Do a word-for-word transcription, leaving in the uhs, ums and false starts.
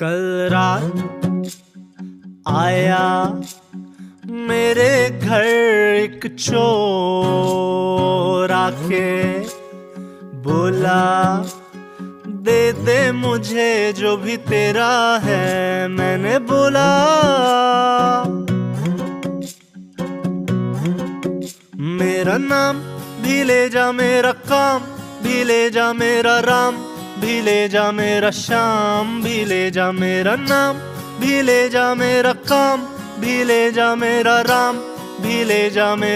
कल रात आया मेरे घर एक चोर, आके बोला दे दे मुझे जो भी तेरा है। मैंने बोला मेरा नाम भी ले जा, मेरा काम भी ले जा, मेरा राम भी ले जा, मेरा शाम भी ले जा, मेरा नाम भी ले जा, मेरा काम भी ले जा, मेरा राम भी ले जा, मेरा